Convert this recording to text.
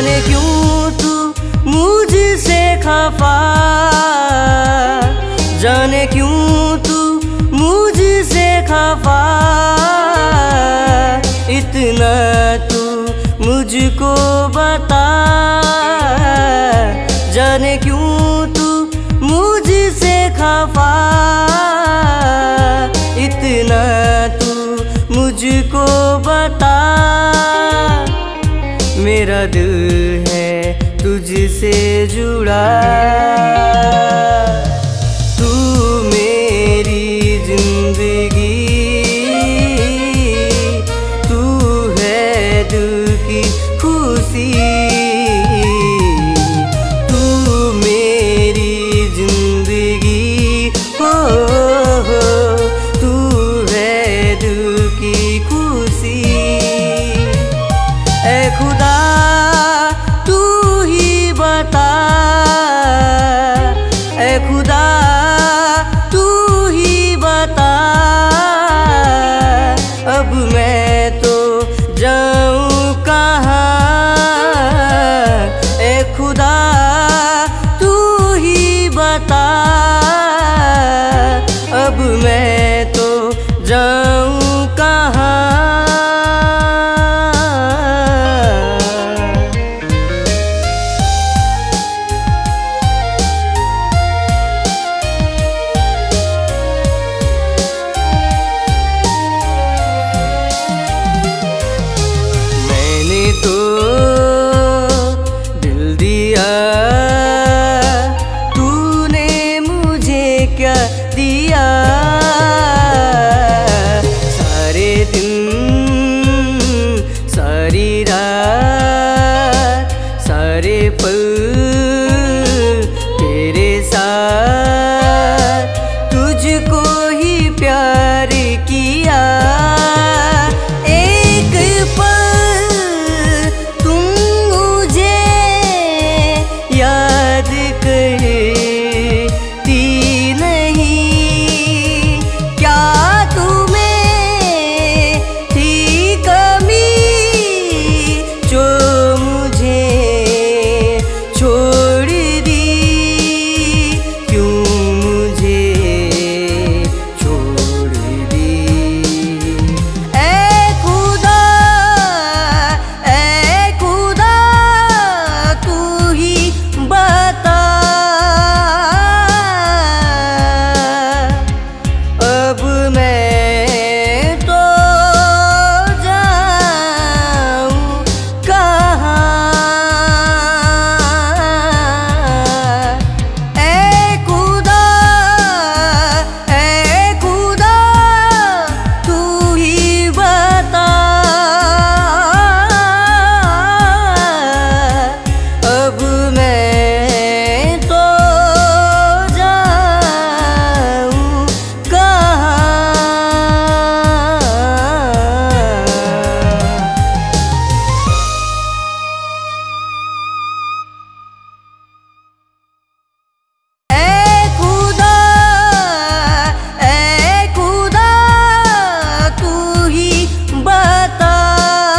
जाने क्यों तू मुझसे खफा, जाने क्यों तू मुझसे खफा। इतना तू मुझको बता, जाने क्यों तू मुझसे खफा। इतना तू मुझको बता, मेरा दिल है तुझसे जुड़ा। तू मेरी जिंदगी, तू है दिल की खुशी। तू मेरी जिंदगी हो, तू है दिल की खुशी। ऐ खुदा तू ही बता, ऐ खुदा तू ही बता। अब मैं तो जाऊँ कहाँ, ऐ खुदा तू ही बता। अब मैं तो जाऊँ कहाँ।